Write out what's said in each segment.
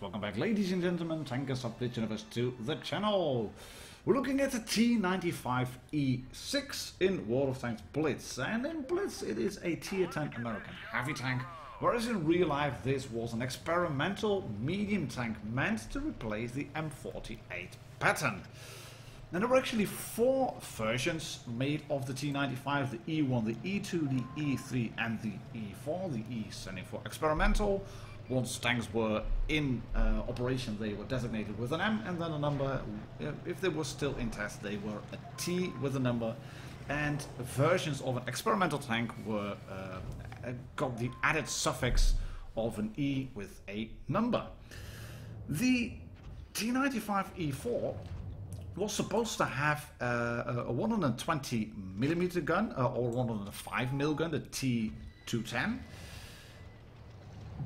Welcome back, ladies and gentlemen, tankers of the universe, to the channel. We're looking at the T95E6 in World of Tanks Blitz, and in Blitz it is a tier 10 American heavy tank, whereas in real life this was an experimental medium tank meant to replace the M48 Patton. And there were actually four versions made of the T95, the E1, the E2, the E3 and the E4, the E standing for experimental. Once tanks were in operation, they were designated with an M and then a number. If they were still in test, they were a T with a number. And versions of an experimental tank were got the added suffix of an E with a number. The T95E4 was supposed to have a 120mm gun or 105mm gun, the T210.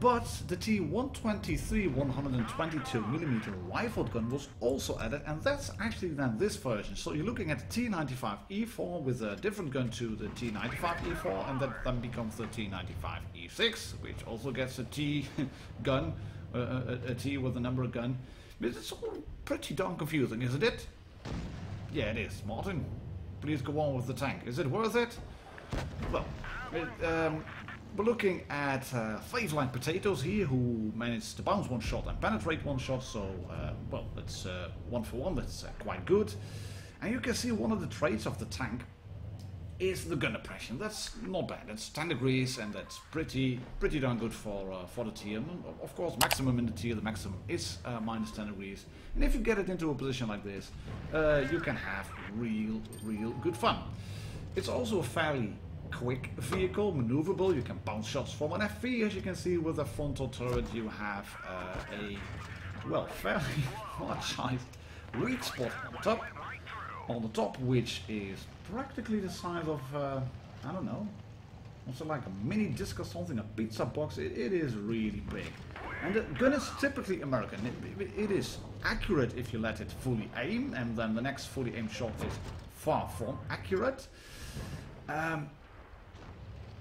But the T-123-122mm rifled gun was also added, and that's actually then this version. So you're looking at the T95E4 with a different gun to the T95E4, and that then becomes the T95E6, which also gets a T gun, a T with a number gun. But it's all pretty darn confusing, isn't it? Yeah, it is. Martin, please go on with the tank. Is it worth it? Well, we're looking at Faveline Potatoes here, who managed to bounce one shot and penetrate one shot, so well, it's one for one, that's quite good. And you can see one of the traits of the tank is the gun depression. That's not bad, that's 10 degrees and that's pretty darn good for the tier. Of course, maximum in the tier, the maximum is minus 10 degrees. And if you get it into a position like this, you can have real good fun. It's also a fairly quick vehicle, maneuverable. You can bounce shots from an FV, as you can see. With a frontal turret, you have a fairly large-sized weak spot on the top, which is practically the size of I don't know, also like a mini disc or something, a pizza box. It is really big, and the gun is typically American. It is accurate if you let it fully aim, and then the next fully aimed shot is far from accurate.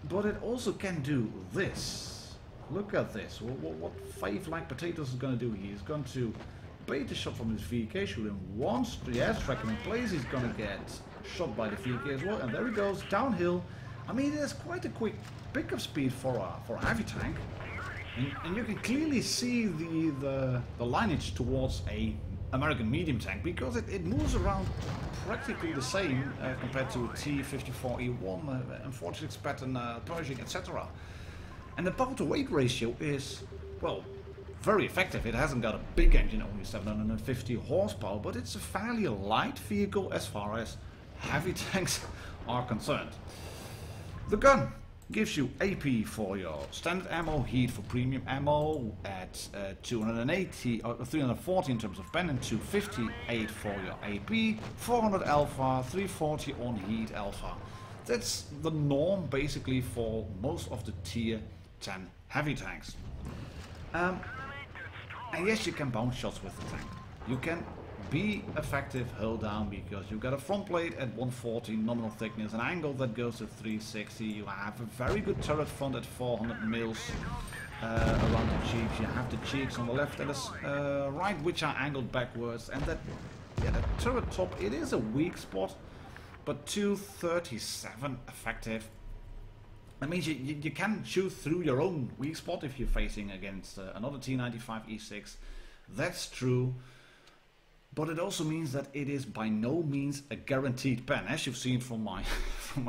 But it also can do this. Look at this. What Faveline Potatoes is going to do here? He's going to bait the shot from his VK, shoot him once, yes, track him in place. He's going to get shot by the VK as well. And there he goes, downhill. I mean, there's quite a quick pickup speed for a heavy tank. And you can clearly see the lineage towards a American medium tank, because it moves around practically the same compared to T-54E1, M46 Patton, Pershing, etc. And the power to weight ratio is, well, very effective. It hasn't got a big engine, only 750 horsepower, but it's a fairly light vehicle as far as heavy tanks are concerned. The gun gives you AP for your standard ammo, heat for premium ammo at 280 or 340 in terms of pen, and 258 for your AP, 400 alpha, 340 on heat alpha. That's the norm basically for most of the tier 10 heavy tanks. And yes, you can bounce shots with the tank. You can Be effective hull down, because you've got a front plate at 140 nominal thickness, an angle that goes to 360. You have a very good turret front at 400 mils around the cheeks. You have the cheeks on the left and the right, which are angled backwards. And that, yeah, that turret top, it is a weak spot, but 237 effective. That means you can shoot through your own weak spot if you're facing against another T95E6. That's true. But it also means that it is by no means a guaranteed pen, as you've seen from my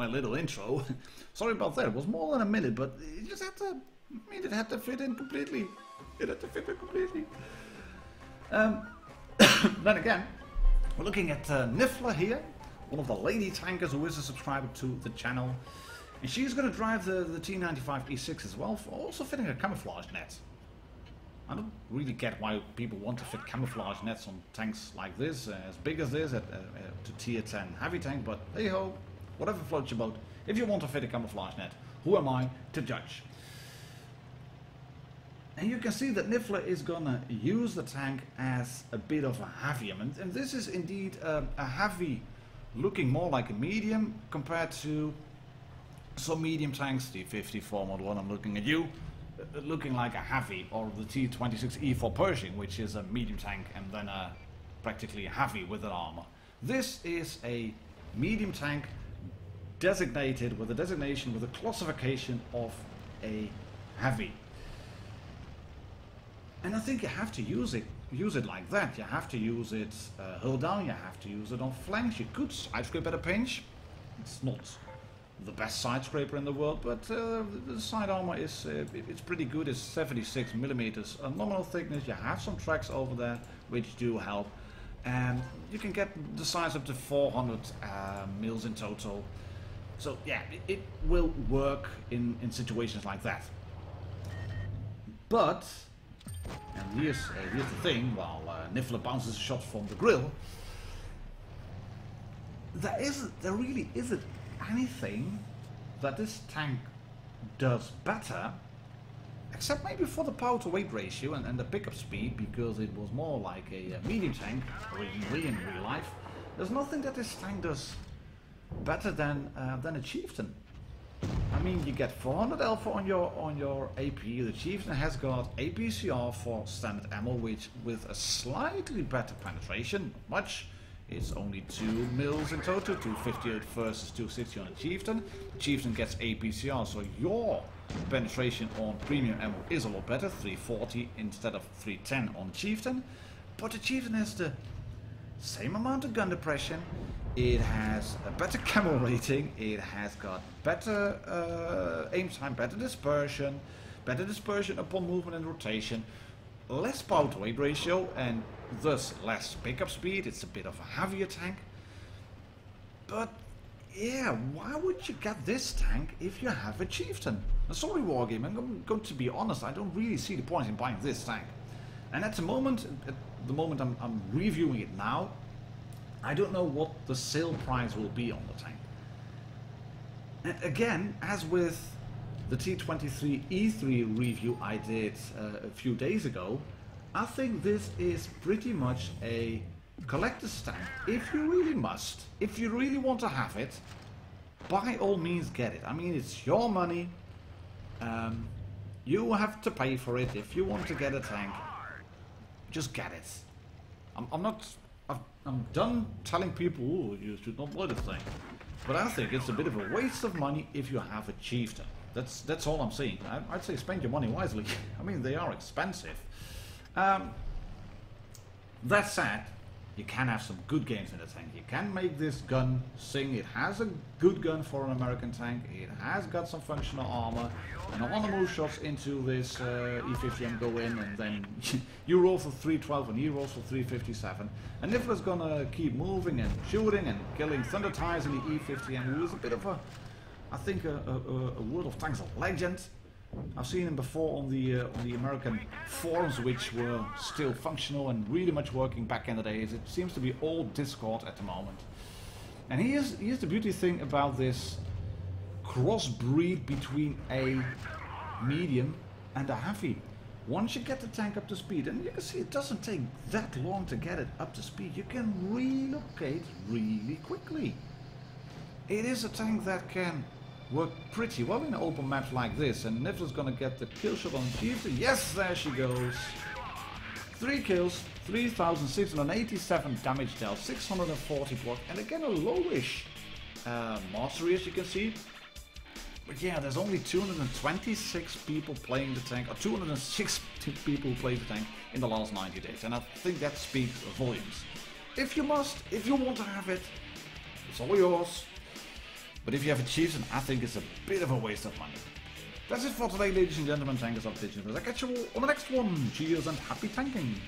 little intro. Sorry about that, it was more than a minute, but it just had to, I mean, it had to fit in completely. It had to fit in completely. Then again, we're looking at Niffler here, one of the lady tankers who is a subscriber to the channel. And she's going to drive the T95E6 as well, for also fitting a camouflage net. I don't really get why people want to fit camouflage nets on tanks like this, as big as this, to tier 10 heavy tank, but hey ho, whatever floats your boat. If you want to fit a camouflage net, who am I to judge? And you can see that Niffler is gonna use the tank as a bit of a heavy, and this is indeed a heavy looking more like a medium compared to some medium tanks, the T54 model one, I'm looking at you, looking like a heavy, or the T26E4 Pershing, which is a medium tank and then practically a heavy with an armor. This is a medium tank designated with a designation, with a classification of a heavy. And I think you have to use it like that. You have to use it hull down, you have to use it on flanks. You could side script at a pinch. It's not the best side scraper in the world, but the side armor is it's pretty good. It's 76 millimeters nominal thickness. You have some tracks over there which do help, and you can get the size up to 400 mils in total. So yeah, it will work in situations like that. But, and here's the thing, while Niffler bounces a shot from the grill, there really isn't anything that this tank does better, except maybe for the power to weight ratio and the pickup speed, because it was more like a medium tank originally in real life. There's nothing that this tank does better than a Chieftain. I mean, you get 400 alpha on your AP. The Chieftain has got APCR for standard ammo, which with a slightly better penetration, not much. It's only 2 mils in total, 258 versus 260 on a Chieftain. Chieftain gets APCR, so your penetration on premium ammo is a lot better, 340 instead of 310 on Chieftain. But the Chieftain has the same amount of gun depression, it has a better camo rating, it has got better aim time, better dispersion upon movement and rotation, less power to weight ratio, and thus less pickup speed. It's a bit of a heavier tank. But yeah, why would you get this tank if you have a Chieftain? Sorry Wargaming, I'm going to be honest, I don't really see the point in buying this tank. And at the moment I'm reviewing it now, I don't know what the sale price will be on the tank. And again, as with the T23 E3 review I did a few days ago, I think this is pretty much a collector's tank. If you really must, if you really want to have it, by all means get it. I mean, it's your money, you have to pay for it. If you want to get a tank, just get it. I'm done telling people, ooh, you should not buy this thing. But I think it's a bit of a waste of money if you have a Chieftain. That's all I'm saying. I'd say spend your money wisely. I mean, they are expensive. That said, you can have some good games in the tank. You can make this gun sing. It has a good gun for an American tank. It has got some functional armor. And on the move shots into this E50M go in, and then you roll for 312 and he rolls for 357. And Niffler's gonna keep moving and shooting and killing Thunder Tires in the E50M, who is a bit of a, I think, a World of Tanks legend. I've seen him before on the American forums, which were still functional and really much working back in the days. It seems to be all Discord at the moment. And here's the beauty thing about this crossbreed between a medium and a heavy. Once you get the tank up to speed, and you can see it doesn't take that long to get it up to speed, you can relocate really quickly. It is a tank that can work pretty well in open maps like this, and Niffler's gonna get the kill shot on Chieftain. Yes, there she goes. 3 kills, 3,687 damage dealt, 640 block, and again a lowish mastery, as you can see. But yeah, there's only 226 people playing the tank, or 206 people who played the tank in the last 90 days, and I think that speaks volumes. If you want to have it, it's all yours. But if you have a Chieftain, I think it's a bit of a waste of money. That's it for today, ladies and gentlemen, tankers of Digital. I'll catch you all on the next one. Cheers and happy tanking!